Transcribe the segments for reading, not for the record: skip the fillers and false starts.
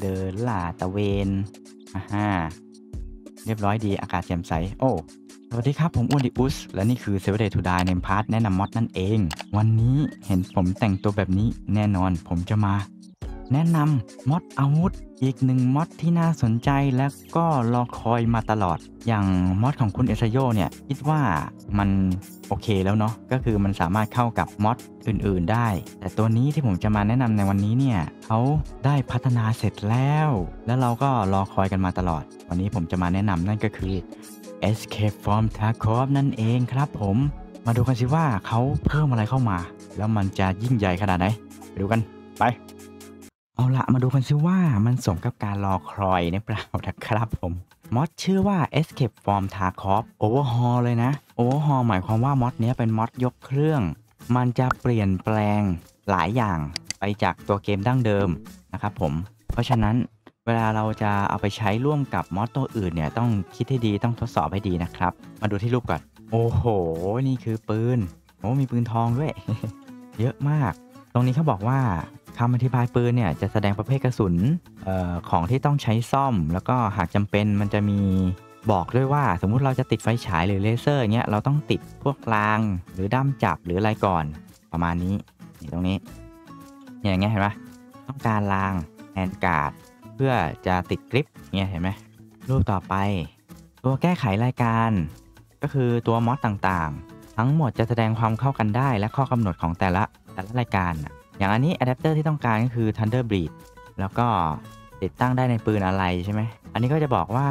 เดินล่าตะเวนเรียบร้อยดีอากาศแจ่มใสโอ้สวัสดีครับผมอ้วนดิอุสและนี่คือ 7 Days to Die ในพาร์ทแนะนำม็อดนั่นเองวันนี้เห็นผมแต่งตัวแบบนี้แน่นอนผมจะมาแนะนำม็อดอาวุธอีกหนึ่งม็อดที่น่าสนใจและก็รอคอยมาตลอดอย่างม็อดของคุณเอซาโยเนี่ยคิดว่ามันโอเคแล้วเนาะก็คือมันสามารถเข้ากับม็อดอื่นๆได้แต่ตัวนี้ที่ผมจะมาแนะนำในวันนี้เนี่ยเขาได้พัฒนาเสร็จแล้วเราก็รอคอยกันมาตลอดวันนี้ผมจะมาแนะนำนั่นก็คือ Escape From Tarkov นั่นเองครับผมมาดูกันสิว่าเขาเพิ่มอะไรเข้ามาแล้วมันจะยิ่งใหญ่ขนาดไหนไปดูกันไปเอาละมาดูกันซิว่ามันสมกับการรอคอยหรือเปล่านะครับผมม็อดชื่อว่า Escape From Tarkov Overhaul เลยนะ Overhaul หมายความว่าม็อดนี้เป็นม็อดยกเครื่องมันจะเปลี่ยนแปลงหลายอย่างไปจากตัวเกมดั้งเดิมนะครับผมเพราะฉะนั้นเวลาเราจะเอาไปใช้ร่วมกับม็อดตัวอื่นเนี่ยต้องคิดให้ดีต้องทดสอบให้ดีนะครับมาดูที่รูปก่อนโอ้โหนี่คือปืนโอ้มีปืนทองด้วย เยอะมากตรงนี้เขาบอกว่าคำอธิบายปืนเนี่ยจะแสดงประเภทกระสุนของที่ต้องใช้ซ่อมแล้วก็หากจำเป็นมันจะมีบอกด้วยว่าสมมุติเราจะติดไฟฉายหรือเลเซอร์เงี้ยเราต้องติดพวกรางหรือด้ามจับหรืออะไรก่อนประมาณนี้นี่ตรงนี้อย่างเงี้ยเห็นไหมต้องการรางแฮนด์การ์ดเพื่อจะติดกริปเงี้ยเห็นไหมรูปต่อไปตัวแก้ไขรายการก็คือตัวม็อดต่างๆทั้งหมดจะแสดงความเข้ากันได้และข้อกำหนดของแต่ละรายการอย่างอันนี้อะแดปเตอร์ที่ต้องการก็คือ Thunder Breed แล้วก็ติดตั้งได้ในปืนอะไรใช่ไหมอันนี้ก็จะบอกว่า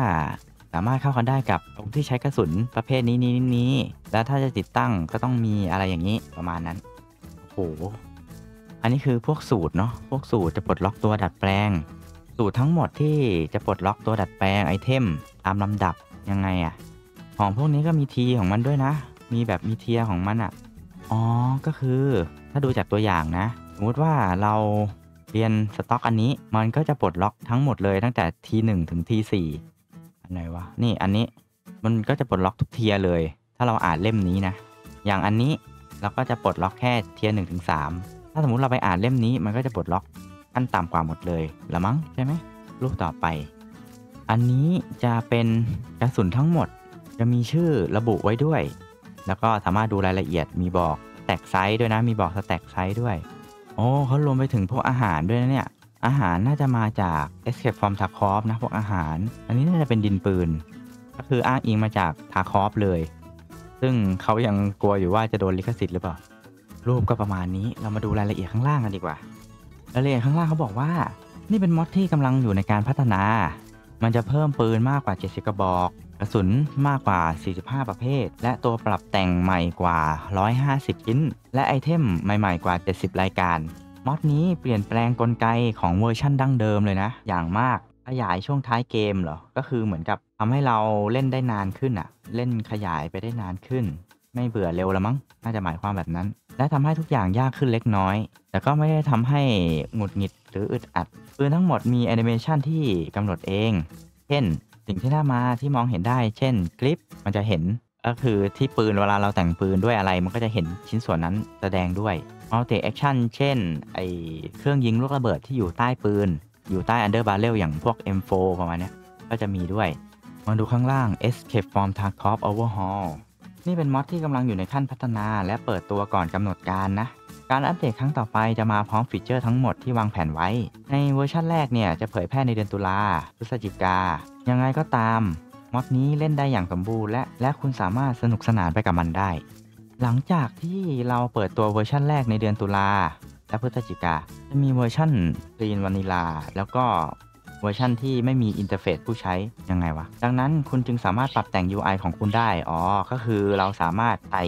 สามารถเข้ากันได้กับกลุ่มที่ใช้กระสุนประเภทนี้แล้วถ้าจะติดตั้งก็ต้องมีอะไรอย่างนี้ประมาณนั้นโอ้โหอันนี้คือพวกสูตรเนาะพวกสูตรจะปลดล็อกตัวดัดแปลงสูตรทั้งหมดที่จะปลดล็อกตัวดัดแปลงไอเทมตามลำดับยังไงอะของพวกนี้ก็มีทีของมันด้วยนะมีแบบมีเทียของมันอะอ๋อก็คือถ้าดูจากตัวอย่างนะสมมติว่าเราเรียนสต็อกอันนี้มันก็จะปลดล็อกทั้งหมดเลยตั้งแต่ T1 ถึง T4 อันไหนวะนี่อันนี้มันก็จะปลดล็อกทุกเทียร์เลยถ้าเราอ่านเล่มนี้นะอย่างอันนี้เราก็จะปลดล็อกแค่เทียร์1ถึง3ถ้าสมมุติเราไปอ่านเล่มนี้มันก็จะปลดล็อกขั้นต่ำกว่าหมดเลยละมั้งใช่ไหมรูปต่อไปอันนี้จะเป็นกระสุนทั้งหมดจะมีชื่อระบุไว้ด้วยแล้วก็สามารถดูรายละเอียดมีบอกแตกไซส์ด้วยนะมีบอกสแต็กไซส์ด้วยโอ้เขารวมไปถึงพวกอาหารด้วยนะเนี่ยอาหารน่าจะมาจาก Escape From Tarkov นะพวกอาหารอันนี้น่าจะเป็นดินปืนก็คืออ้างอิงมาจาก Tarkov เลยซึ่งเขายังกลัวอยู่ว่าจะโดนลิขสิทธิ์หรือเปล่ารูปก็ประมาณนี้เรามาดูรายละเอียดข้างล่างกันดีกว่ารายละเอียดข้างล่างเขาบอกว่านี่เป็นม็อดที่กำลังอยู่ในการพัฒนามันจะเพิ่มปืนมากกว่า70กระบอกกระสุนมากกว่า45ประเภทและตัวปรับแต่งใหม่กว่า150ชิ้นและไอเทมใหม่ๆกว่า70รายการม็อดนี้เปลี่ยนแปลงกลไกของเวอร์ชั่นดั้งเดิมเลยนะอย่างมากขยายช่วงท้ายเกมเหรอก็คือเหมือนกับทำให้เราเล่นได้นานขึ้นอะเล่นขยายไปได้นานขึ้นไม่เบื่อเร็วละมั้งน่าจะหมายความแบบนั้นและทำให้ทุกอย่างยากขึ้นเล็กน้อยแต่ก็ไม่ได้ทำให้หงุดหงิดหรืออึดอัดปืนทั้งหมดมีแอนิเมชันที่กำหนดเองเช่นสิ่งที่หน้ามาที่มองเห็นได้เช่นกริปมันจะเห็นก็คือที่ปืนเวลาเราแต่งปืนด้วยอะไรมันก็จะเห็นชิ้นส่วนนั้นแสดงด้วยมัลติแอคชั่นเช่นไอเครื่องยิงลูกระเบิดที่อยู่ใต้ปืนอยู่ใต้อันเดอร์บาร์เรลอย่างพวก M4 ประมาณนี้ก็จะมีด้วยมาดูข้างล่าง Escape From Tarkov Overhaul นี่เป็นม็อดที่กำลังอยู่ในขั้นพัฒนาและเปิดตัวก่อนกำหนดการนะการอัปเดตครั้งต่อไปจะมาพร้อมฟีเจอร์ทั้งหมดที่วางแผนไว้ในเวอร์ชันแรกเนี่ยจะเผยแพร่ในเดือนตุลาพฤศจิกายังไงก็ตามม็อดนี้เล่นได้อย่างสมบูรณ์และคุณสามารถสนุกสนานไปกับมันได้หลังจากที่เราเปิดตัวเวอร์ชันแรกในเดือนตุลาและพฤศจิกาจะมีเวอร์ชันกรีนวานิลาแล้วก็เวอร์ชันที่ไม่มีอินเทอร์เฟซผู้ใช้ยังไงวะดังนั้นคุณจึงสามารถปรับแต่ง UI ของคุณได้อ๋อก็คือเราสามารถใส่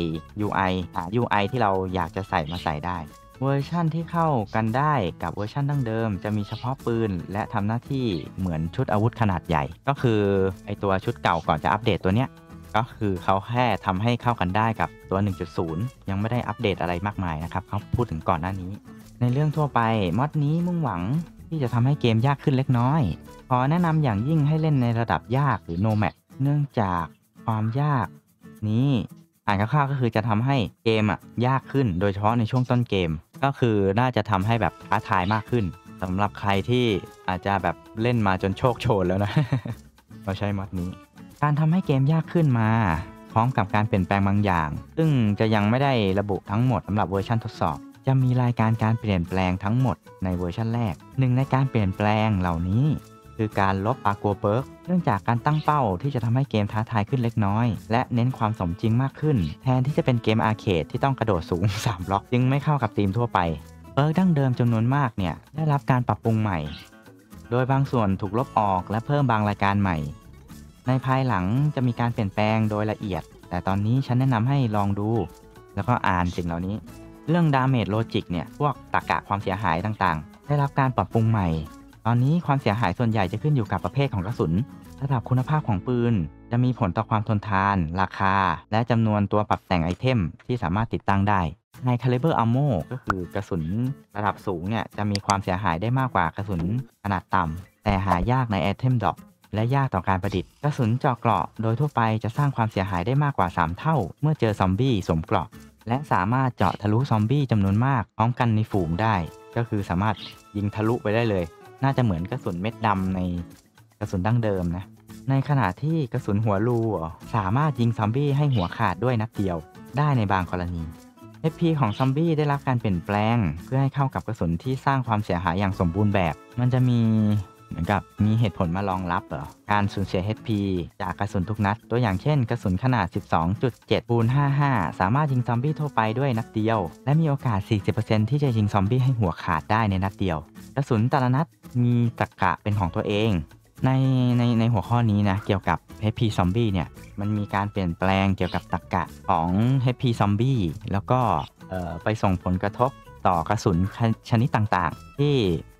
UI หา UI ที่เราอยากจะใส่มาใส่ได้เวอร์ชันที่เข้ากันได้กับเวอร์ชันดั้งเดิมจะมีเฉพาะปืนและทำหน้าที่เหมือนชุดอาวุธขนาดใหญ่ก็คือไอตัวชุดเก่าก่อนจะอัปเดตตัวเนี้ยก็คือเขาแค่ทำให้เข้ากันได้กับตัว 1.0 ยังไม่ได้อัปเดตอะไรมากมายนะครับเขาพูดถึงก่อนหน้านี้ในเรื่องทั่วไปม็อดนี้มุ่งหวังที่จะทำให้เกมยากขึ้นเล็กน้อยขอแนะนำอย่างยิ่งให้เล่นในระดับยากหรือ Nomad เนื่องจากความยากนี้อ่านคร่าวๆก็คือจะทำให้เกมยากขึ้นโดยเฉพาะในช่วงต้นเกมก็คือน่าจะทำให้แบบท้าทายมากขึ้น สำหรับใครที่อาจจะแบบเล่นมาจนโชคโชนแล้วนะ เราใช้ม็อดนี้การทำให้เกมยากขึ้นมาพร้อมกับการเปลี่ยนแปลงบางอย่างซึ่งจะยังไม่ได้ระบุทั้งหมดสำหรับเวอร์ชันทดสอบจะมีรายการการเปลี่ยนแปลงทั้งหมดในเวอร์ชันแรกหนึ่งในการเปลี่ยนแปลงเหล่านี้คือการลบอากัวเบิร์กเนื่องจากการตั้งเป้าที่จะทำให้เกมท้าทายขึ้นเล็กน้อยและเน้นความสมจริงมากขึ้นแทนที่จะเป็นเกมอาร์เคดที่ต้องกระโดดสูง3บล็อกจึงไม่เข้ากับธีมทั่วไปเบิร์กดั้งเดิมจำนวนมากเนี่ยได้รับการปรับปรุงใหม่โดยบางส่วนถูกลบออกและเพิ่มบางรายการใหม่ในภายหลังจะมีการเปลี่ยนแปลงโดยละเอียดแต่ตอนนี้ฉันแนะนำให้ลองดูแล้วก็อ่านสิ่งเหล่านี้เรื่อง damage logic เนี่ยพวกตรรกะความเสียหายต่างๆได้รับการปรับปรุงใหม่ตอนนี้ความเสียหายส่วนใหญ่จะขึ้นอยู่กับประเภทของกระสุนระดับคุณภาพของปืนจะมีผลต่อความทนทานราคาและจำนวนตัวปรับแต่งไอเทมที่สามารถติดตั้งได้ใน caliber ammo ก็คือกระสุนระดับสูงเนี่ยจะมีความเสียหายได้มากกว่ากระสุนขนาดต่ำแต่หายากใน item drop และยากต่อการประดิษฐ์กระสุนเจาะเกราะโดยทั่วไปจะสร้างความเสียหายได้มากกว่า3เท่าเมื่อเจอซอมบี้สวมเกราะและสามารถเจาะทะลุซอมบี้จำนวนมากพร้อมกันในฝูงได้ก็คือสามารถยิงทะลุไปได้เลยน่าจะเหมือนกระสุนเม็ดดำในกระสุนดั้งเดิมนะในขณะที่กระสุนหัวรูสามารถยิงซอมบี้ให้หัวขาดด้วยนัดเดียวได้ในบางกรณี HP ของซอมบี้ได้รับการเปลี่ยนแปลงเพื่อให้เข้ากับกระสุนที่สร้างความเสียหายอย่างสมบูรณ์แบบมันจะมีเหมือนกับมีเหตุผลมารองรับการสูญเสีย HP จากกระสุนทุกนัดตัวอย่างเช่นกระสุนขนาด 12.7×55 สามารถยิงซอมบี้ทั่วไปด้วยนัดเดียวและมีโอกาส 40% ที่จะยิงซอมบี้ให้หัวขาดได้ในนัดเดียวกระสุนแต่ละนัดมีตรรกะเป็นของตัวเองในหัวข้อนี้นะเกี่ยวกับ HP ซอมบี้เนี่ยมันมีการเปลี่ยนแปลงเกี่ยวกับตรรกะของ HP ซอมบี้แล้วก็ไปส่งผลกระทบต่อกระสุนชนิดต่างๆที่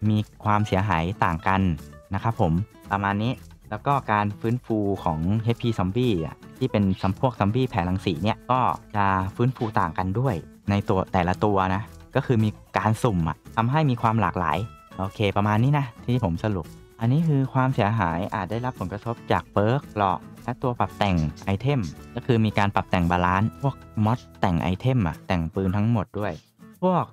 มีความเสียหายต่างกันนะครับผมประมาณนี้แล้วก็การฟื้นฟูของ HP ซอมบี้ที่เป็นพวกซอมบี้แผ่รังสีเนี่ยก็จะฟื้นฟูต่างกันด้วยในตัวแต่ละตัวนะก็คือมีการสุ่มทำให้มีความหลากหลายโอเคประมาณนี้นะที่ผมสรุปอันนี้คือความเสียหายอาจได้รับผลกระทบจากเบิร์กเกราะและตัวปรับแต่งไอเทมก็คือมีการปรับแต่งบาลานซ์พวกม็อดแต่งไอเทมแต่งปืนทั้งหมดด้วยพวก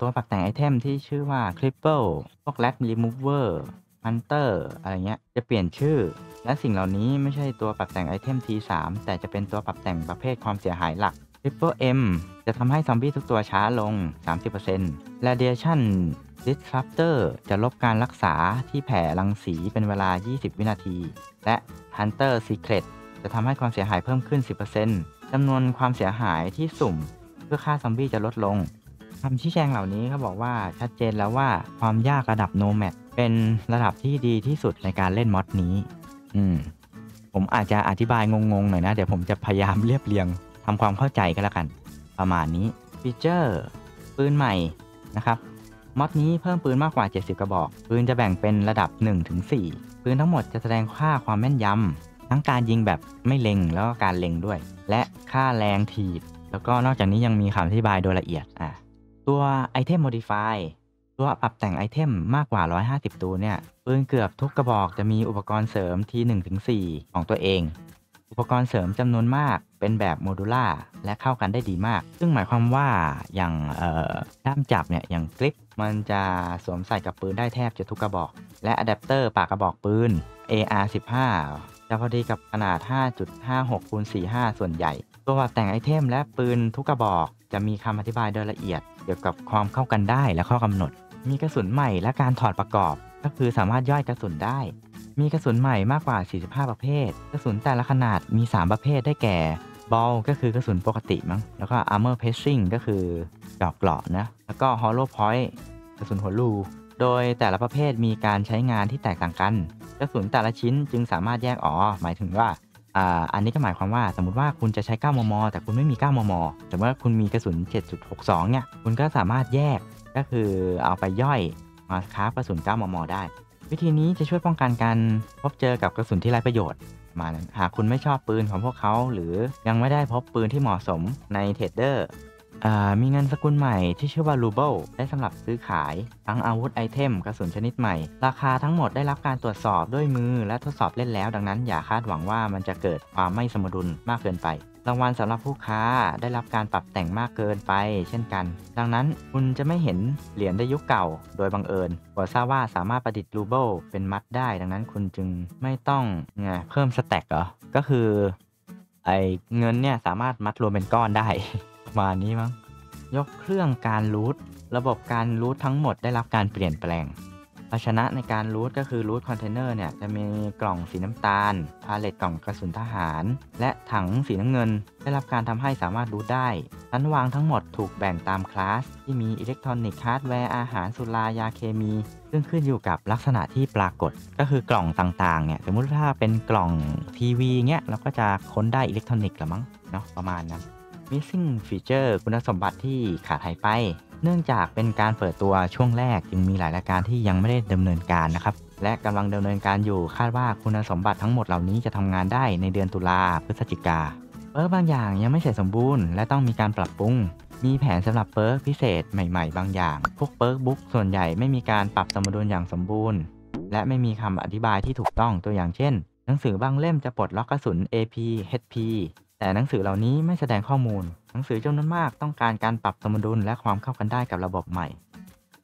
ตัวปรับแต่งไอเทมที่ชื่อว่าคลิปเปิลพวกแรดรีมูฟเวอร์ฮันเตอร์อะไรเงี้ยจะเปลี่ยนชื่อและสิ่งเหล่านี้ไม่ใช่ตัวปรับแต่งไอเทม T3 แต่จะเป็นตัวปรับแต่งประเภทความเสียหายหลักคลิปเปิล M จะทำให้ซอมบี้ทุกตัวช้าลง 30% Radiation Disruptor จะลบการรักษาที่แผ่รังสีเป็นเวลา20วินาทีและ Hunter Secret จะทำให้ความเสียหายเพิ่มขึ้น 10% จำนวนความเสียหายที่สุ่มเพื่อฆ่าซอมบี้จะลดลงคำชี้แจงเหล่านี้เขาบอกว่าชัดเจนแล้วว่าความยากระดับ Nomad เป็นระดับที่ดีที่สุดในการเล่นม็อดนี้ผมอาจจะอธิบายงงๆหน่อยนะเดี๋ยวผมจะพยายามเรียบเรียงทำความเข้าใจกันแล้วกันประมาณนี้ฟีเจอร์ปืนใหม่นะครับม็อดนี้เพิ่มปืนมากกว่า70กระบอกปืนจะแบ่งเป็นระดับ 1-4 ปืนทั้งหมดจะแสดงค่าความแม่นยำทั้งการยิงแบบไม่เล็งแล้วก็การเล็งด้วยและค่าแรงถีบแล้วก็นอกจากนี้ยังมีคำอธิบายโดยละเอียดตัวไอเทม modify ตัวปรับแต่งไอเทมมากกว่า150ตัวเนี่ยปืนเกือบทุกกระบอกจะมีอุปกรณ์เสริมที่ 1-4 ของตัวเองอุปกรณ์เสริมจำนวนมากเป็นแบบโมดูล่าและเข้ากันได้ดีมากซึ่งหมายความว่าอย่างด้ามจับเนี่ยอย่างกริปมันจะสวมใส่กับปืนได้แทบจะทุกกระบอกและอะแดปเตอร์ปากกระบอกปืน AR-15 จะพอดีกับขนาด 5.56×45 ส่วนใหญ่ตัวปรับแต่งไอเทมและปืนทุกกระบอกจะมีคำอธิบายโดยละเอียดเกี่ยวกับความเข้ากันได้และข้อกำหนดมีกระสุนใหม่และการถอดประกอบก็คือสามารถย่อยกระสุนได้มีกระสุนใหม่มากกว่า45ประเภทกระสุนแต่ละขนาดมี3ประเภทได้แก่บอลก็คือกระสุนปกติมั้งแล้วก็ armor piercing ก็คือดอกเกราะนะแล้วก็ hollow point กระสุนหัวรูโดยแต่ละประเภทมีการใช้งานที่แตกต่างกันกระสุนแต่ละชิ้นจึงสามารถแยกหมายถึงว่าอันนี้ก็หมายความว่าสมมติว่าคุณจะใช้9มมแต่คุณไม่มี9มมแต่ว่าคุณมีกระสุน 7.62 เนี่ยคุณก็สามารถแยกก็คือเอาไปย่อยมาค้ากระสุน9มมได้วิธีนี้จะช่วยป้องกันการพบเจอกับกระสุนที่ไร้ประโยชน์มานั้นหากคุณไม่ชอบปืนของพวกเขาหรือยังไม่ได้พบปืนที่เหมาะสมในเทรดเดอร์มีเงินสกุลใหม่ที่ชื่อว่ารูเบิลได้สำหรับซื้อขายทั้งอาวุธไอเทมกระสุนชนิดใหม่ราคาทั้งหมดได้รับการตรวจสอบด้วยมือและทดสอบเล่นแล้วดังนั้นอย่าคาดหวังว่ามันจะเกิดความไม่สมดุลมากเกินไป รางวัลสำหรับผู้ค้าได้รับการปรับแต่งมากเกินไปเช่นกันดังนั้นคุณจะไม่เห็นเหรียญในยุคเก่าโดยบังเอิญเพราะทราบว่าสามารถประดิษฐ์รูเบิลเป็นมัดได้ดังนั้นคุณจึงไม่ต้องเพิ่มสแต็กเหรอก็คือไอเงินเนี่ยสามารถมัดรวมเป็นก้อนได้ประมาณนี้มั้งยกเครื่องการรูทระบบการรูททั้งหมดได้รับการเปลี่ยนแปลงภาชนะในการรูทก็คือรูทคอนเทนเนอร์เนี่ยจะมีกล่องสีน้ำตาลพาเลตกล่องกระสุนทหารและถังสีน้ำเงินได้รับการทำให้สามารถรูทได้ชั้นวางทั้งหมดถูกแบ่งตามคลาสที่มีอิเล็กทรอนิกส์ฮาร์ดแวร์อาหารสุรายาเคมีซึ่งขึ้นอยู่กับลักษณะที่ปรากฏก็คือกล่องต่างๆเนี่ยสมมติถ้าเป็นกล่องทีวีเงี้ยเราก็จะค้นได้อิเล็กทรอนิกส์ละมั้งเนาะประมาณนั้น Missing Feature คุณสมบัติที่ขาดหายไปเนื่องจากเป็นการเปิดตัวช่วงแรกจึงมีหลายรายการที่ยังไม่ได้ดำเนินการนะครับและกำลังดำเนินการอยู่คาดว่าคุณสมบัติทั้งหมดเหล่านี้จะทำงานได้ในเดือนตุลาพฤศจิกาบางอย่างยังไม่เสร็จสมบูรณ์และต้องมีการปรับปรุงมีแผนสำหรับเปิร์กพิเศษใหม่ๆบางอย่างพวกเปิร์กบุ๊กส่วนใหญ่ไม่มีการปรับสมดุลอย่างสมบูรณ์และไม่มีคำอธิบายที่ถูกต้องตัวอย่างเช่นหนังสือบางเล่มจะปลดล็อกกระสุน AP HP แต่หนังสือเหล่านี้ไม่แสดงข้อมูลหนังสือจำนวนมากต้องการการปรับสมดุลและความเข้ากันได้กับระบบใหม่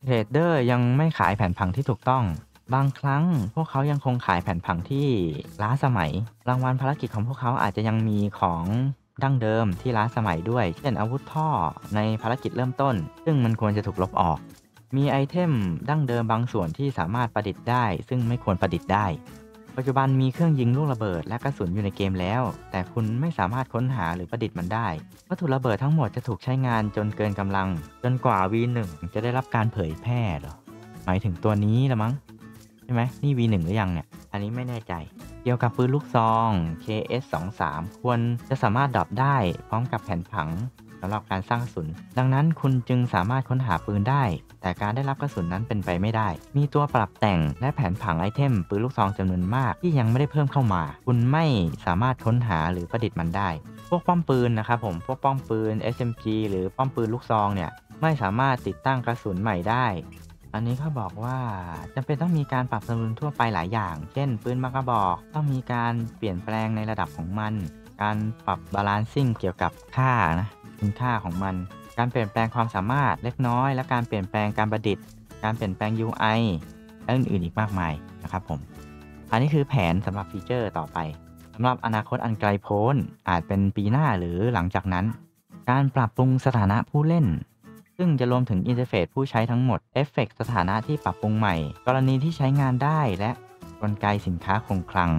เทรดเดอร์ยังไม่ขายแผนผังที่ถูกต้องบางครั้งพวกเขายังคงขายแผนผังที่ล้าสมัยรางวัลภารกิจของพวกเขาอาจจะยังมีของดั้งเดิมที่ล้าสมัยด้วยเช่นอาวุธท่อในภารกิจเริ่มต้นซึ่งมันควรจะถูกลบออกมีไอเทมดั้งเดิมบางส่วนที่สามารถประดิษฐ์ได้ซึ่งไม่ควรประดิษฐ์ได้ปัจจุบันมีเครื่องยิงลูกระเบิดและกระสุนอยู่ในเกมแล้วแต่คุณไม่สามารถค้นหาหรือประดิษฐ์มันได้วัตถุระเบิดทั้งหมดจะถูกใช้งานจนเกินกำลังจนกว่า V1 จะได้รับการเผยแพร่หรอหมายถึงตัวนี้ละมั้งใช่ไหมนี่ V1 หรือยังเนี่ยอันนี้ไม่แน่ใจเกี่ยวกับปืนลูกซอง KS23 ควรจะสามารถดรอปได้พร้อมกับแผนผังสำหรับการสร้างกระสุนดังนั้นคุณจึงสามารถค้นหาปืนได้แต่การได้รับกระสุนนั้นเป็นไปไม่ได้มีตัวปรับแต่งและแผนผังไอเทมปืนลูกซองจำนวนมากที่ยังไม่ได้เพิ่มเข้ามาคุณไม่สามารถค้นหาหรือประดิษฐ์มันได้พวกป้อมปืนนะครับผมพวกป้อมปืน SMG หรือป้อมปืนลูกซองเนี่ยไม่สามารถติดตั้งกระสุนใหม่ได้อันนี้เขาบอกว่าจำเป็นต้องมีการปรับสมดุลทั่วไปหลายอย่างเช่นปืนมากระบอกต้องมีการเปลี่ยนแปลงในระดับของมันการปรับบาลานซิ่งเกี่ยวกับค่านะคุณค่าของมันการเปลี่ยนแปลงความสามารถเล็กน้อยและการเปลี่ยนแปลงการประดิษฐ์การเปลี่ยนแปลง UI และอื่นๆอีกมากมายนะครับผมอันนี้คือแผนสำหรับฟีเจอร์ต่อไปสำหรับอนาคตอันไกลโพ้นอาจเป็นปีหน้าหรือหลังจากนั้นการปรับปรุงสถานะผู้เล่นซึ่งจะรวมถึงอินเทอร์เฟซผู้ใช้ทั้งหมดเอฟเฟกต์สถานะที่ปรับปรุงใหม่กรณีที่ใช้งานได้และกลไกสินค้าคงคลัง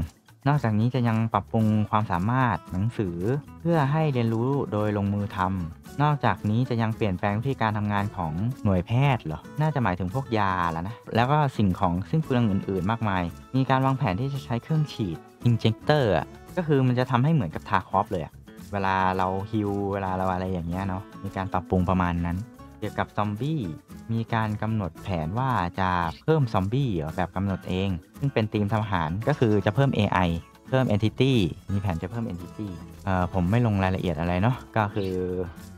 นอกจากนี้จะยังปรับปรุงความสามารถหนังสือเพื่อให้เรียนรู้โดยลงมือทำนอกจากนี้จะยังเปลี่ยนแปลงวิธีการทำงานของหน่วยแพทย์เหรอน่าจะหมายถึงพวกยาแล้วนะแล้วก็สิ่งของซึ่งเปลืองอื่นๆมากมายมีการวางแผนที่จะใช้เครื่องฉีดอินเจคเตอร์ก็คือมันจะทำให้เหมือนกับทาคอฟเลยเวลาเราฮิวเวลาเราอะไรอย่างเงี้ยเนาะมีการปรับปรุงประมาณนั้นเกี่ยวกับซอมบี้มีการกำหนดแผนว่าจะเพิ่มซอมบี้แบบกำหนดเองซึ่งเป็นทีมทหารก็คือจะเพิ่ม AI เพิ่ม Entity มีแผนจะเพิ่ม Entity ผมไม่ลงรายละเอียดอะไรเนาะก็คือ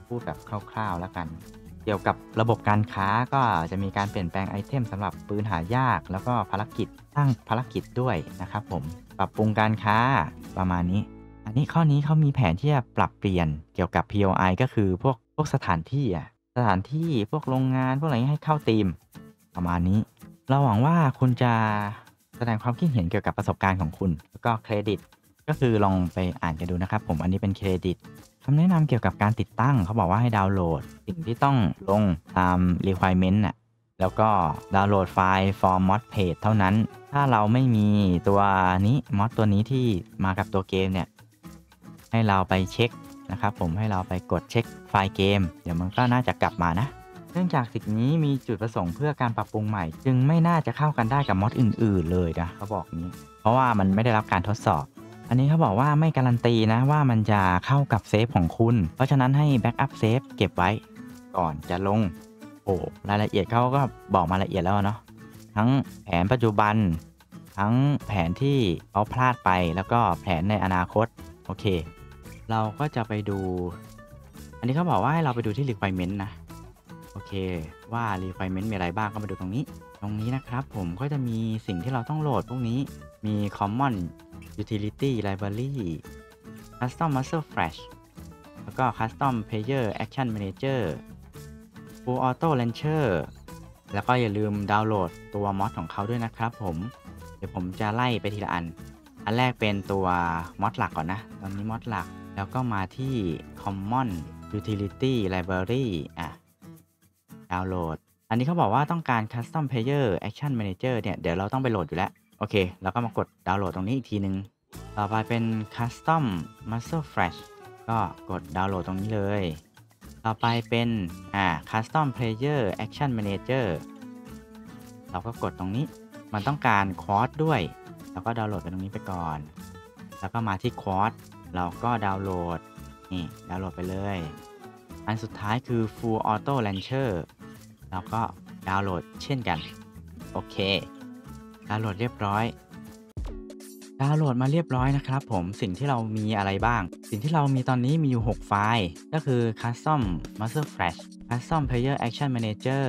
พูดแบบคร่าวๆแล้วกันเกี่ยวกับระบบการค้าก็จะมีการเปลี่ยนแปลงไอเทมสำหรับปืนหายากแล้วก็ภารกิจตั้งภารกิจด้วยนะครับผมปรับปรุงการค้าประมาณนี้อันนี้ข้อนี้เขามีแผนที่จะปรับเปลี่ยนเกี่ยวกับ POI ก็คือพวกสถานที่พวกโรงงานพวกอะไรให้เข้าธีมประมาณนี้เราหวังว่าคุณจะแสดงความคิดเห็นเกี่ยวกับประสบการณ์ของคุณแล้วก็เครดิตก็คือลองไปอ่านกันดูนะครับผมอันนี้เป็นเครดิตคำแนะนำเกี่ยวกับการติดตั้งเขาบอกว่าให้ดาวน์โหลดสิ่งที่ต้องลงตาม requirement น่ะแล้วก็ดาวน์โหลดไฟล์ form mod page เท่านั้นถ้าเราไม่มีตัวนี้ mod ตัวนี้ที่มากับตัวเกมเนี่ยให้เราไปเช็คนะครับผมให้เราไปกดเช็คไฟล์เกมเดี๋ยวมันก็น่าจะกลับมานะเนื่องจากสิ่งนี้มีจุดประสงค์เพื่อการปรับปรุงใหม่จึงไม่น่าจะเข้ากันได้กับม็อดอื่นๆเลยนะเขาบอกนี้เพราะว่ามันไม่ได้รับการทดสอบอันนี้เขาบอกว่าไม่การันตีนะว่ามันจะเข้ากับเซฟของคุณเพราะฉะนั้นให้แบ็กอัพเซฟเก็บไว้ก่อนจะลงโอ้รายละเอียดเขาก็บอกมาละเอียดแล้วเนาะทั้งแผนปัจจุบันทั้งแผนที่เขาพลาดไปแล้วก็แผนในอนาคตโอเคเราก็จะไปดูอันนี้เขาบอกว่าให้เราไปดูที่ requirement นะโอเคว่า requirement มีอะไรบ้างก็มาดูตรงนี้นะครับผมก็จะมีสิ่งที่เราต้องโหลดพวกนี้มี common utility library custom master flash แล้วก็ Custom Player Action Manager Full Auto Launcher แล้วก็อย่าลืมดาวน์โหลดตัวมอดของเขาด้วยนะครับผมเดี๋ยวผมจะไล่ไปทีละอันแรกเป็นตัวมอดหลักก่อนนะตอนนี้มอดหลักแล้วก็มาที่ Common Utility Library ดาวน์โหลดอันนี้เขาบอกว่าต้องการ Custom Player Action Manager เนี่ยเดี๋ยวเราต้องไปโหลดอยู่แล้วโอเคแล้วก็มากดดาวน์โหลดตรงนี้อีกทีนึงต่อไปเป็น Custom Muscle Flash ก็กดดาวน์โหลดตรงนี้เลยต่อไปเป็นCustom Player Action Manager เราก็กดตรงนี้มันต้องการ Quad ด้วยเราก็ดาวน์โหลดไปตรงนี้ไปก่อนแล้วก็มาที่ Quad เราก็ดาวน์โหลดนี่ดาวน์โหลดไปเลยอันสุดท้ายคือ Full Auto Launcher เราก็ดาวน์โหลดเช่นกันโอเคดาวน์โหลดเรียบร้อยดาวน์โหลดมาเรียบร้อยนะครับผมสิ่งที่เรามีอะไรบ้างสิ่งที่เรามีตอนนี้มีอยู่6ไฟล์ก็คือ Custom Master Flash Custom Player Action Manager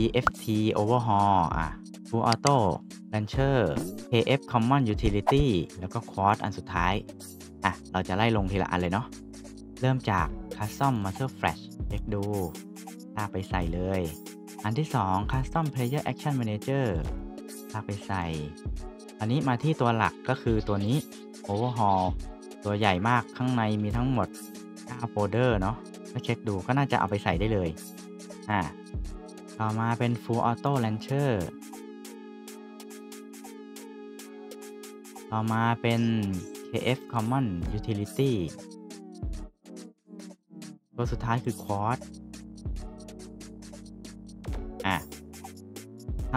EFT Overhaul Full Auto Launcher KF Common Utility แล้วก็ Quad อันสุดท้ายเราจะไล่ลงทีละอันเลยเนาะเริ่มจาก Custom Master Flash เช็คดูลากไปใส่เลยอันที่2 Custom Player Action Manager ลากไปใส่อันนี้มาที่ตัวหลักก็คือตัวนี้ Overhaul ตัวใหญ่มากข้างในมีทั้งหมด9โฟลเดอร์เนาะก็เช็คดูก็น่าจะเอาไปใส่ได้เลยต่อมาเป็น Full Auto Launcher ต่อมาเป็น KF Common Utility ตัวสุดท้ายคือ Quad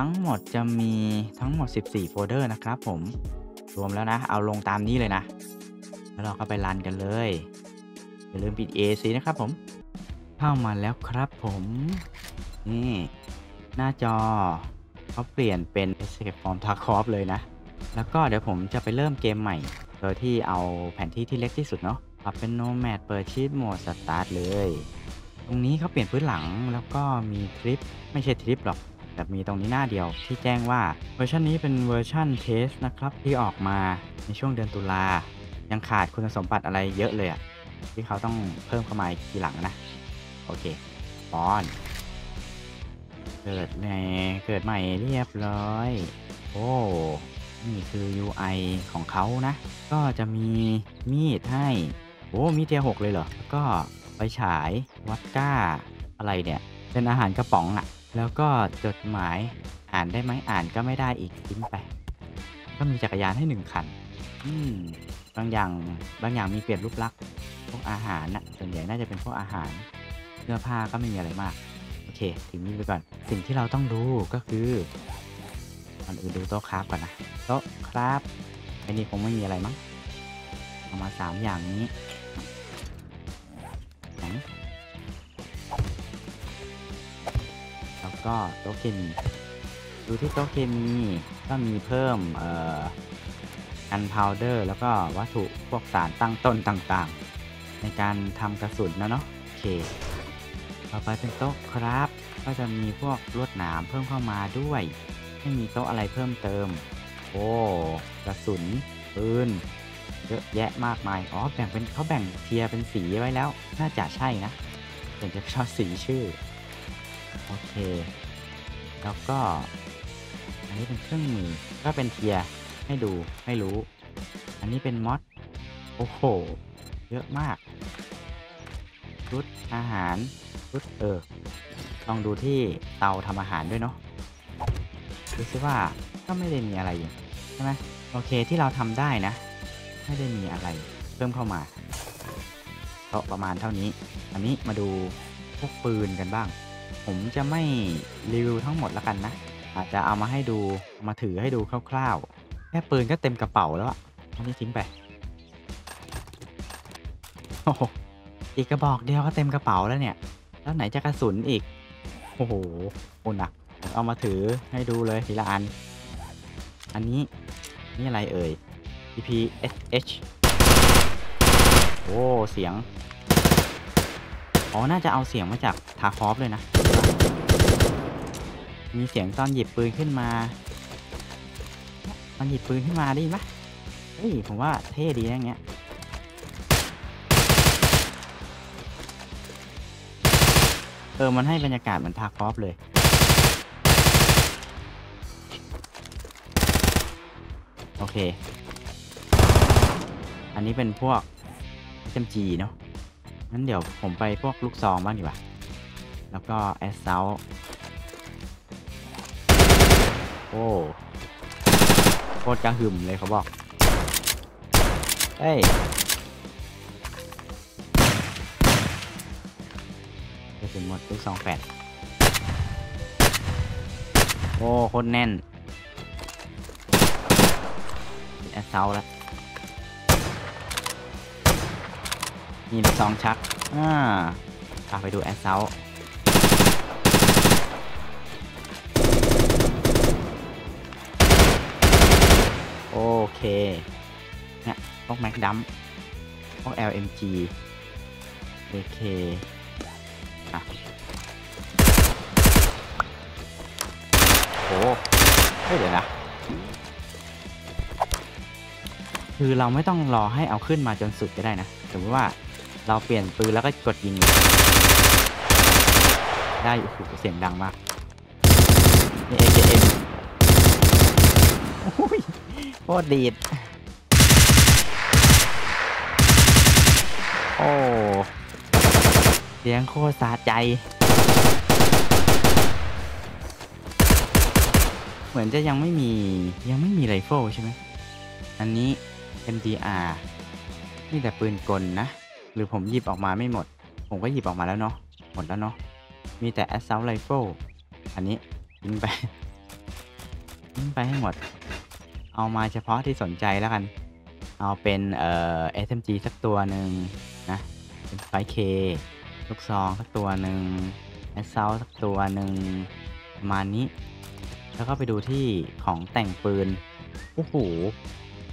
ทั้งหมดจะมีทั้งหมด14โฟลเดอร์นะครับผมรวมแล้วนะเอาลงตามนี้เลยนะแล้วเราก็ไปรันกันเลยอย่าลืมปิด AC นะครับผมเข้ามาแล้วครับผมนี่หน้าจอเขาเปลี่ยนเป็น Escape From Tarkov เลยนะแล้วก็เดี๋ยวผมจะไปเริ่มเกมใหม่โดยที่เอาแผนที่ที่เล็กที่สุดเนาะปรับเป็น Nomad เปิด Cheat Mode Start เลยตรงนี้เขาเปลี่ยนพื้นหลังแล้วก็มีทริปไม่ใช่ทริปหรอกแต่มีตรงนี้หน้าเดียวที่แจ้งว่าเวอร์ชันนี้เป็นเวอร์ชันเทสนะครับที่ออกมาในช่วงเดือนตุลายังขาดคุณสมบัติอะไรเยอะเลยอ่ะที่เขาต้องเพิ่มเข้ามาทีหลังนะโอเคปอนเกิดใหม่เรียบร้อยโอ้นี่คือ UI ของเขานะก็จะมีมีดให้โอ้มีเทีย6เลยเหรอแล้วก็ไปฉายวัดก้าอะไรเนี่ยเป็นอาหารกระป๋องอ่ะแล้วก็จดหมายอ่านได้ไหมอ่านก็ไม่ได้อีกทิ้งไปก็มีจักรยานให้1คันบางอย่างมีเปลี่ยนรูปลักษณ์พวกอาหารนะส่วนใหญ่น่าจะเป็นพวกอาหารเสื้อผ้าก็ไม่มีอะไรมากโอเคถึงนี้ไปก่อนสิ่งที่เราต้องดูก็คือก่อนอื่นดูโต๊ะคราฟก่อนนะโต๊ะคราฟอันนี้คงไม่มีอะไรมั้งเอามา3อย่างนี้ก็โต๊ะเคมีดูที่โต๊ะเคมีก็มีเพิ่มอันพาวเดอร์แล้วก็วัตถุพวกสารตั้งต้นต่างๆในการทำกระสุนนะเนาะโอเคต่อไปเป็นโต๊ะครับก็จะมีพวกลวดหนามเพิ่มเข้ามาด้วยไม่มีโต๊ะอะไรเพิ่มเติมโอ้กระสุนปืนเยอะแยะมากมายอ๋อแบ่งเป็นเขาแบ่งเทียร์เป็นสีไว้แล้วน่าจะใช่นะเห็นจะชอบสีชื่อโอเคแล้วก็อันนี้เป็นเครื่องมือก็เป็นเทียร์ให้ดูให้รู้อันนี้เป็นม็อดโอ้โหเยอะมากชุดอาหารชุดลองดูที่เตาทำอาหารด้วยเนาะดูซิว่าก็ไม่ได้มีอะไรใช่ไหมโอเคที่เราทำได้นะไม่ได้มีอะไรเพิ่มเข้ามาก็ประมาณเท่านี้อันนี้มาดูพวกปืนกันบ้างผมจะไม่รีวิวทั้งหมดละกันนะอาจจะเอามาให้ดูมาถือให้ดูคร่าวๆแค่ปืนก็เต็มกระเป๋าแล้วอันนี้ทิ้งไปโอ้โหอีกกระบอกเดียวก็เต็มกระเป๋าแล้วเนี่ยแล้วไหนจะกระสุนอีกโอ้โหหนักเอามาถือให้ดูเลยทีละอันอันนี้นี่อะไรเอ่ย EPSH โอ้เสียงอ๋อน่าจะเอาเสียงมาจากทาคอฟเลยนะมีเสียงตอนหยิบปืนขึ้นมามันหยิบปืนขึ้นมาได้ไหมผมว่าเท่ดีอย่างเงี้ย มันให้บรรยากาศเหมือนทาร์คอฟเลยโอเคอันนี้เป็นพวก SMG เนาะงั้นเดี๋ยวผมไปพวกลูกซองบ้างดีกว่าแล้วก็ Assault โอ้โคตรกระหึ่มเลยเขาบอกเฮ้ย จะถึงหมดลูกซองแฝดโอ้โคตรแน่นเป็น Assault แล้วมีลูกซองชักพาไปดู Assaultโอเคเนี่ยพวกแม็กดัมพวก LMG AK อ่ะโอ้ไม่เดี๋ยวนะคือเราไม่ต้องรอให้เอาขึ้นมาจนสุดก็ได้นะสมมติว่าเราเปลี่ยนปืนแล้วก็กดยิงได้โอ้โหเสียงดังมากนี่ AKM โอ้ยโคตรดีดโอ้เสียงโคตรสะใจเหมือนจะยังไม่มีไรเฟิลใช่ไหมอันนี้ MDR นี่แต่ปืนกลนะหรือผมหยิบออกมาไม่หมดผมก็หยิบออกมาแล้วเนาะหมดแล้วเนาะมีแต่ Assault Rifle อันนี้ยิงไปให้หมดเอามาเฉพาะที่สนใจแล้วกันเอาเป็นSMG สักตัวหนึ่งนะเป็น 5K ลูกซองสักตัวหนึ่ง Assault สักตัวหนึ่งประมาณนี้แล้วก็ไปดูที่ของแต่งปืนโอ้โห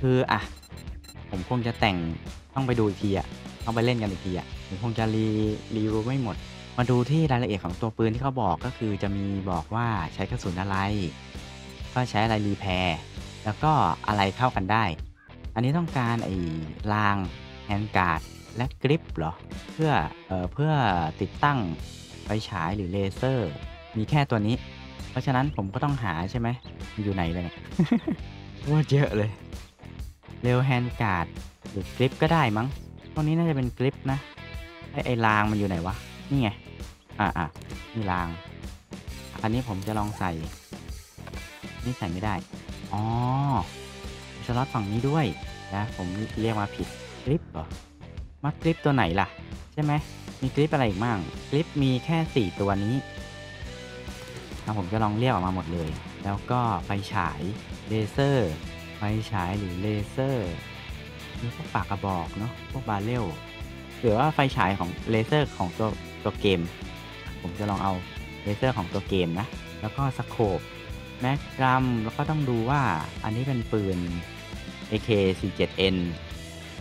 คืออ่ะผมคงจะแต่งต้องไปดูอีกทีอ่ะต้องไปเล่นกันอีกทีอ่ะผมคงจะรีวิวไม่หมดมาดูที่รายละเอียดของตัวปืนที่เขาบอกก็คือจะมีบอกว่าใช้กระสุนอะไรก็ใช้อะไรรีแพร์แล้วก็อะไรเข้ากันได้อันนี้ต้องการไอ้รางแฮนด์การ์ดและกริปเหรอเพื่อติดตั้งไฟฉายหรือเลเซอร์มีแค่ตัวนี้เพราะฉะนั้นผมก็ต้องหาใช่ไหมอยู่ไหนเลยเนี่ยว่าเยอะเลยเร็วแฮนด์การ์ดหรือกริปก็ได้มั้งตรงนี้น่าจะเป็นกริปนะไอ้รางมันอยู่ไหนวะนี่ไงอ่ะนี่รางอันนี้ผมจะลองใส่นี่ใส่ไม่ได้อ๋อสล็อตฝั่งนี้ด้วยนะผมเรียกมาผิดคลิปเหรอมากริปตัวไหนล่ะใช่ไหมมีคลิปอะไรอีกมั่งคลิปมีแค่4ตัวนี้ผมจะลองเรียกออกมาหมดเลยแล้วก็ไฟฉายเลเซอร์ไฟฉายหรือเลเซอร์มีพวกปากกระบอกเนาะพวกบาเรลหรือว่าไฟฉายของเลเซอร์ของตัวเกมผมจะลองเอาเลเซอร์ของตัวเกมนะแล้วก็สโคปแม็กกรัมแล้วก็ต้องดูว่าอันนี้เป็นปืน AK47N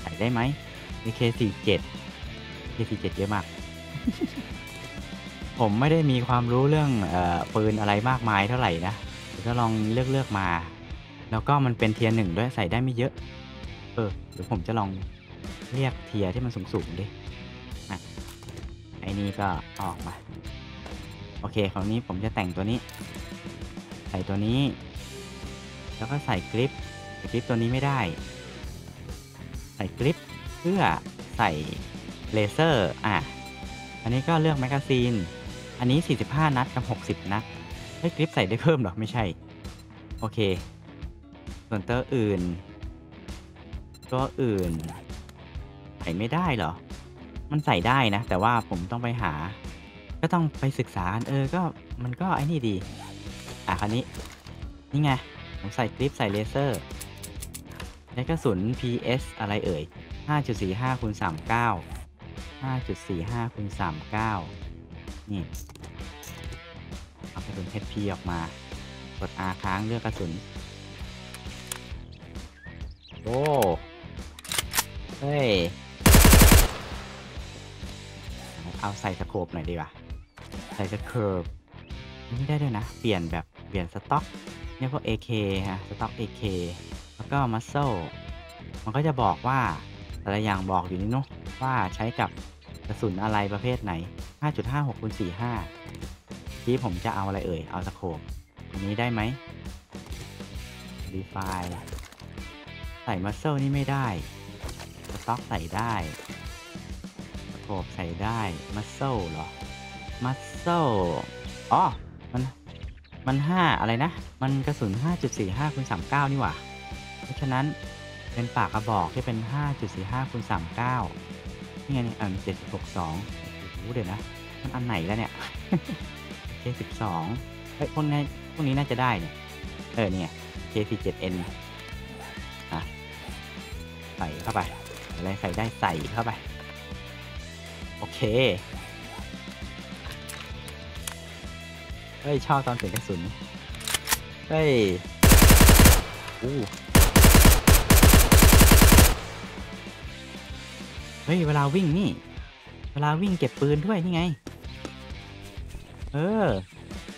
ใส่ได้ไหม AK47 เยอะมาก ผมไม่ได้มีความรู้เรื่องปืนอะไรมากมายเท่าไหร่นะก็ลองเลือกมาแล้วก็มันเป็นเทียร์หนึ่งด้วยใส่ได้ไม่เยอะหรือผมจะลองเรียกเทียร์ที่มันสูงๆดิไอ้นี่ก็ออกมาโอเคคราวนี้ผมจะแต่งตัวนี้ใส่ตัวนี้แล้วก็ใส่คลิปตัวนี้ไม่ได้ใส่คลิปเพื่อใส่เลเซอร์อันนี้ก็เลือกแมกกาซีนอันนี้45นัดกับ60นัดให้คลิปใส่ได้เพิ่มหรอไม่ใช่โอเคส่วนตัวอื่นใส่ไม่ได้หรอมันใส่ได้นะแต่ว่าผมต้องไปหาก็ต้องไปศึกษาก็มันก็ไอ้นี่ดีคันนี้นี่ไงผมใส่คลิปใส่เลเซอร์และกระสุน PS อะไรเอ่ย 5.45 x 39 นี่เอากระสุน HP ออกมากด R ค้างเลือกกระสุนโอ้เฮ้ยเอาใส่สโคปหน่อยดีกว่าใส่สโคปไม่ได้ด้วยนะเปลี่ยนสต็อกเนี่ยพวก AK ฮะสต็อก AK แล้วก็ Muscle มันก็จะบอกว่าแต่ละอย่างบอกอยู่นี่เนาะว่าใช้กับ กระสุนอะไรประเภทไหน 5.56x45 ที่ผมจะเอาอะไรเอ่ยเอาสโคปอันนี้ได้ไหม modify ใส่มัสเซิลนี่ไม่ได้สต็อกใส่ได้สโคปใส่ได้มัสเซิลเหรอมัสเซิลอ๋อมัน5อะไรนะมันกระสุน 5.45x39 นี่หว่าเพราะฉะนั้นเป็นปากกระบอกที่เป็น 5.45x39 นี่ไงเนี่ย7.62 รู้เดี๋ยวนะมันอันไหนแล้วเนี่ย K12 เฮ้ยพวกนี้น่าจะได้เนี่ยเนี่ย K47N อ่ะใส่เข้าไปอะไรใส่ได้ใส่เข้าไปโอเคเฮ้ยชอบตอนเสียงกระสุนเฮ้ยเฮ้ยเวลาวิ่งนี่เวลาวิ่งเก็บปืนด้วยนี่ไง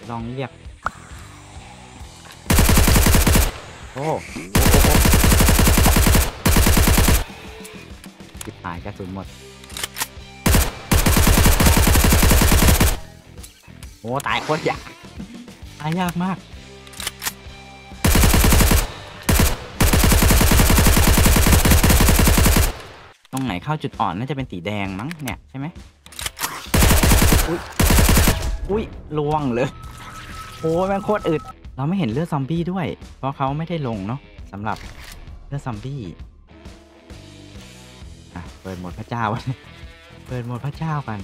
ลองเรียกโอ้จิบหายกระสุนหมดโอ้ตายโคตรยากตายยากมากตรงไหนเข้าจุดอ่อนน่าจะเป็นสีแดงมั้งเนี่ยใช่ไหมอุ้ยล่วงเลยโอ้ยแม่งโคตรอึดเราไม่เห็นเลือดซอมบี้ด้วยเพราะเขาไม่ได้ลงเนาะสำหรับเลือดซอมบี้อ่ะเปิดหมดพระเจ้าเปิดหมดพระเจ้ากัน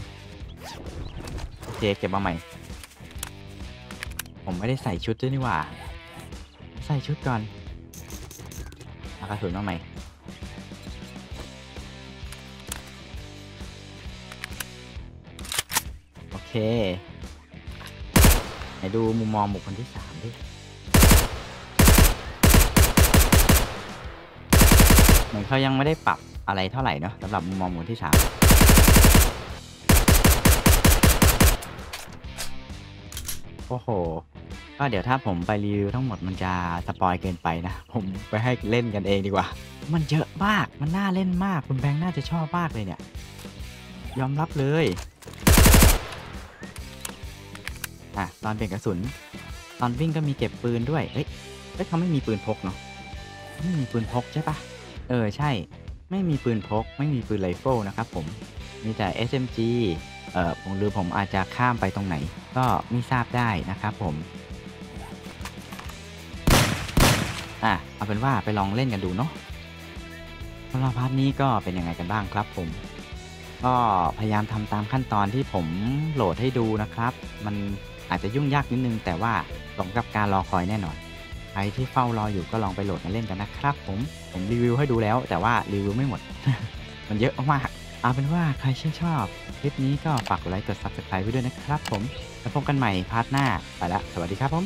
โอเคเก็บมาใหม่ผมไม่ได้ใส่ชุดด้วยนี่หว่าใส่ชุดก่อนเอากระสุนมาใหม่โอเคไหนดูมุมมองบุคคลที่3ดิเหมือนเขายังไม่ได้ปรับอะไรเท่าไหร่เนาะสำหรับมุมมองบุคคลที่3โอ้โหก็เดี๋ยวถ้าผมไปรีวิวทั้งหมดมันจะสปอยเกินไปนะผมไปให้เล่นกันเองดีกว่ามันเยอะมากมันน่าเล่นมากคุณแบงค์น่าจะชอบมากเลยเนี่ยยอมรับเลยอ่ะตอนเปลี่ยนกระสุนตอนวิ่งก็มีเก็บปืนด้วยเฮ้ยเขาไม่มีปืนพกเนาะไม่มีปืนพกใช่ปะใช่ไม่มีปืนพกไม่มีปืนไรเฟิลนะครับผมมีแต่ SMG ผมหรือผมอาจจะข้ามไปตรงไหนก็ไม่ทราบได้นะครับผมอ่ะเอาเป็นว่าไปลองเล่นกันดูเนาะสำหรับพาร์ทนี้ก็เป็นยังไงกันบ้างครับผมก็พยายามทำตามขั้นตอนที่ผมโหลดให้ดูนะครับมันอาจจะยุ่งยากนิดนึงแต่ว่าสมกับการรอคอยแน่นอนใครที่เฝ้ารออยู่ก็ลองไปโหลดมาเล่นกันนะครับผมรีวิวให้ดูแล้วแต่ว่ารีวิวไม่หมด มันเยอะมากเอาเป็นว่าใครชื่นชอบคลิปนี้ก็ฝากกดไลค์กด Subscribe ไว้ด้วยนะครับผมแล้วพบกันใหม่พาร์ทหน้าไปละสวัสดีครับผม